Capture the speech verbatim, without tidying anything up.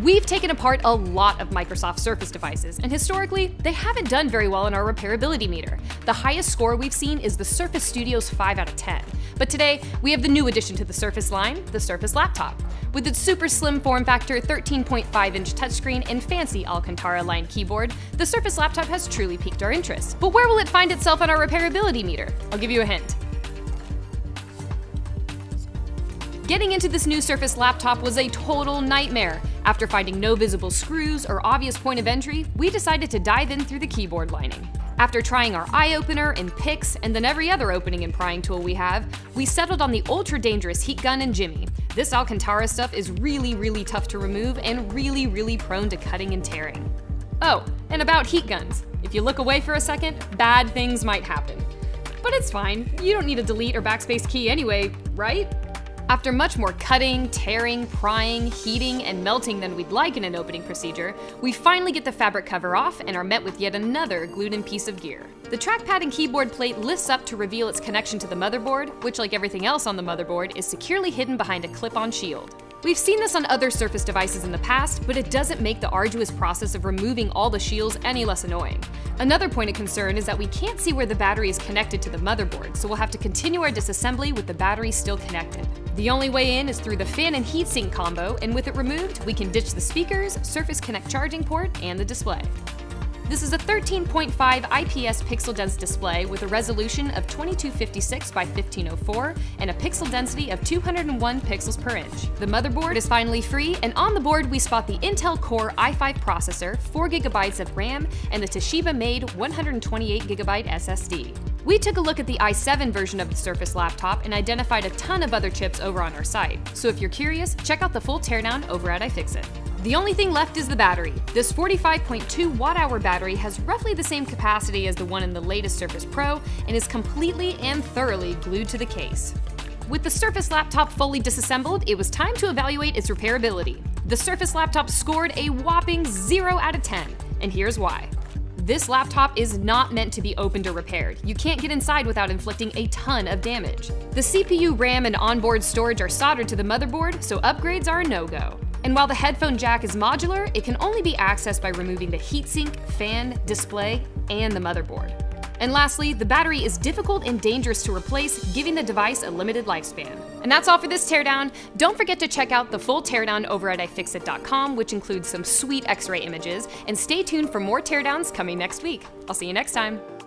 We've taken apart a lot of Microsoft Surface devices, and historically, they haven't done very well in our repairability meter. The highest score we've seen is the Surface Studio's five out of ten. But today, we have the new addition to the Surface line, the Surface Laptop. With its super slim form factor, thirteen point five inch touchscreen, and fancy Alcantara lined keyboard, the Surface Laptop has truly piqued our interest. But where will it find itself on our repairability meter? I'll give you a hint. Getting into this new Surface Laptop was a total nightmare. After finding no visible screws or obvious point of entry, we decided to dive in through the keyboard lining. After trying our iOpener and picks, and then every other opening and prying tool we have, we settled on the ultra-dangerous heat gun and jimmy. This Alcantara stuff is really, really tough to remove and really, really prone to cutting and tearing. Oh, and about heat guns. If you look away for a second, bad things might happen. But it's fine. You don't need a delete or backspace key anyway, right? After much more cutting, tearing, prying, heating, and melting than we'd like in an opening procedure, we finally get the fabric cover off and are met with yet another glued-in piece of gear. The trackpad and keyboard plate lifts up to reveal its connection to the motherboard, which, like everything else on the motherboard, is securely hidden behind a clip-on shield. We've seen this on other Surface devices in the past, but it doesn't make the arduous process of removing all the shields any less annoying. Another point of concern is that we can't see where the battery is connected to the motherboard, so we'll have to continue our disassembly with the battery still connected. The only way in is through the fan and heatsink combo, and with it removed, we can ditch the speakers, Surface Connect charging port, and the display. This is a thirteen point five I P S pixel-dense display with a resolution of twenty-two fifty-six by fifteen oh four and a pixel density of two hundred one pixels per inch. The motherboard is finally free, and on the board we spot the Intel Core i five processor, four gigabytes of RAM, and the Toshiba-made one hundred twenty-eight gigabyte S S D. We took a look at the i seven version of the Surface Laptop and identified a ton of other chips over on our site, so if you're curious, check out the full teardown over at iFixit. The only thing left is the battery. This forty-five point two watt hour battery has roughly the same capacity as the one in the latest Surface Pro and is completely and thoroughly glued to the case. With the Surface Laptop fully disassembled, it was time to evaluate its repairability. The Surface Laptop scored a whopping zero out of ten, and here's why. This laptop is not meant to be opened or repaired. You can't get inside without inflicting a ton of damage. The C P U, RAM, and onboard storage are soldered to the motherboard, so upgrades are a no-go. And while the headphone jack is modular, it can only be accessed by removing the heatsink, fan, display, and the motherboard. And lastly, the battery is difficult and dangerous to replace, giving the device a limited lifespan. And that's all for this teardown. Don't forget to check out the full teardown over at i fixit dot com, which includes some sweet X-ray images, and stay tuned for more teardowns coming next week. I'll see you next time.